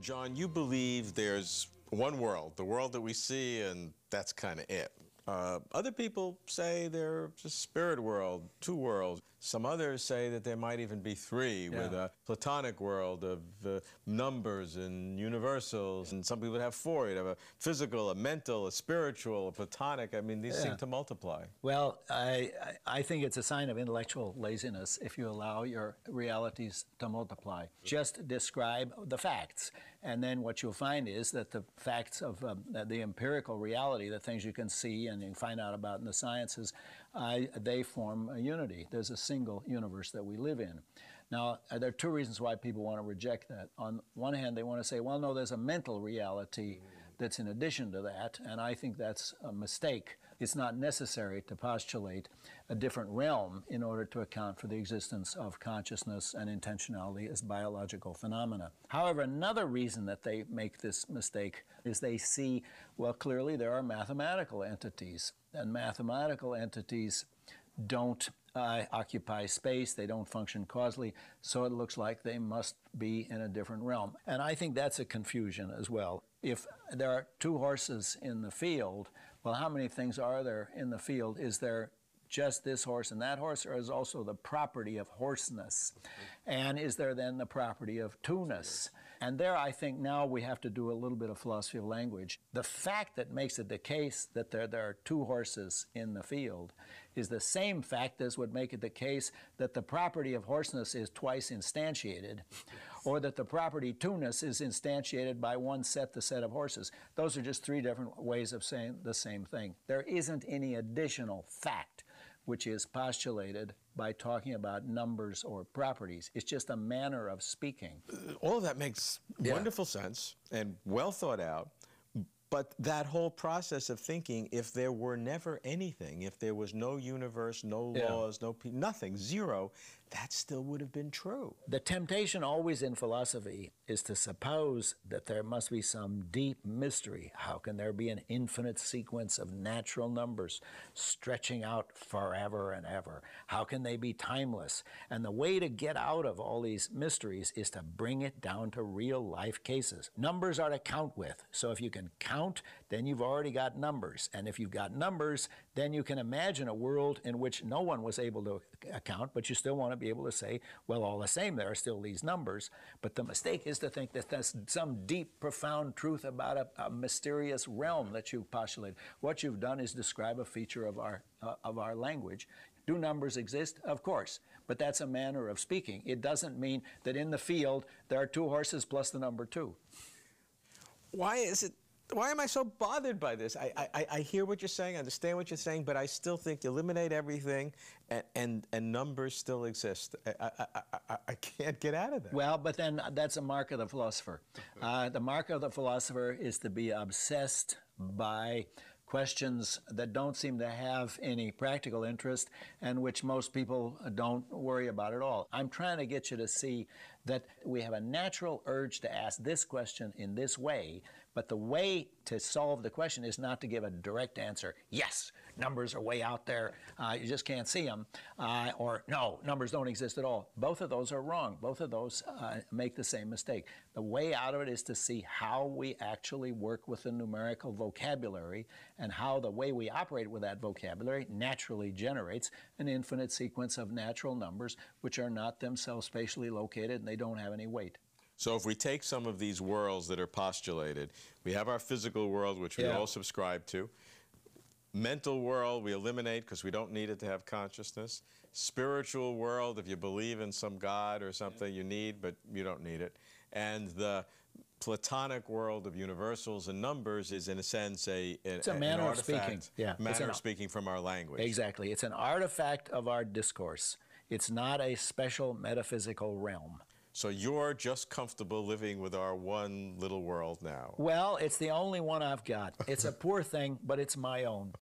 John, you believe there's one world, the world that we see, and that's kind of it. Other people say there's a spirit world, two worlds. Some others say that there might even be three, with a platonic world of numbers and universals. And some people would have four. You'd have a physical, a mental, a spiritual, a platonic. I mean, these seem to multiply. Well, I think it's a sign of intellectual laziness if you allow your realities to multiply. Just describe the facts. And then what you'll find is that the facts of the empirical reality, the things you can see and you find out about in the sciences, they form a unity. There's a single universe that we live in. Now, there are two reasons why people want to reject that. On one hand, they want to say, well, no, there's a mental reality that's in addition to that, and I think that's a mistake. It's not necessary to postulate a different realm in order to account for the existence of consciousness and intentionality as biological phenomena. However, another reason that they make this mistake is they see, well, clearly there are mathematical entities, and mathematical entities don't occupy space, they don't function causally, so it looks like they must be in a different realm. And I think that's a confusion as well. If there are two horses in the field, well, how many things are there in the field? Is there just this horse and that horse, or is also the property of horseness? And is there then the property of two-ness? And there, I think now we have to do a little bit of philosophy of language. The fact that makes it the case that there are two horses in the field is the same fact as would make it the case that the property of horseness is twice instantiated, or that the property two-ness is instantiated by one set, the set of horses. Those are just three different ways of saying the same thing. There isn't any additional fact which is postulated by talking about numbers or properties. It's just a manner of speaking. All of that makes wonderful sense and well thought out, but that whole process of thinking, if there were never anything, if there was no universe, no laws, no nothing, zero, that still would have been true. The temptation always in philosophy is to suppose that there must be some deep mystery. How can there be an infinite sequence of natural numbers stretching out forever and ever? How can they be timeless? And the way to get out of all these mysteries is to bring it down to real life cases. Numbers are to count with, so if you can count, then you've already got numbers. And if you've got numbers, then you can imagine a world in which no one was able to account, but you still want to be able to say, well, all the same, there are still these numbers. But the mistake is to think that that's some deep, profound truth about a mysterious realm that you've postulated. What you've done is describe a feature of our language. Do numbers exist? Of course, but that's a manner of speaking. It doesn't mean that in the field there are two horses plus the number two. Why is it? Why am I so bothered by this? I hear what you're saying, I understand what you're saying, but I still think you eliminate everything and numbers still exist. I can't get out of that. Well, but then that's a mark of the philosopher. The mark of the philosopher is to be obsessed by questions that don't seem to have any practical interest and which most people don't worry about at all. I'm trying to get you to see that we have a natural urge to ask this question in this way, but the way to solve the question is not to give a direct answer. Yes, numbers are way out there, you just can't see them, or no, numbers don't exist at all. Both of those are wrong. Both of those make the same mistake. The way out of it is to see how we actually work with the numerical vocabulary and how the way we operate with that vocabulary naturally generates an infinite sequence of natural numbers which are not themselves spatially located and they don't have any weight. So if we take some of these worlds that are postulated, we have our physical world, which we all subscribe to. Mental world we eliminate because we don't need it to have consciousness. Spiritual world, if you believe in some God or something, you need, but you don't need it. And the platonic world of universals and numbers is, in a sense, it's a manner of speaking. Yeah, manner of speaking from our language. Exactly. It's an artifact of our discourse. It's not a special metaphysical realm. So you're just comfortable living with our one little world now. Well, it's the only one I've got. It's a poor thing, but it's my own.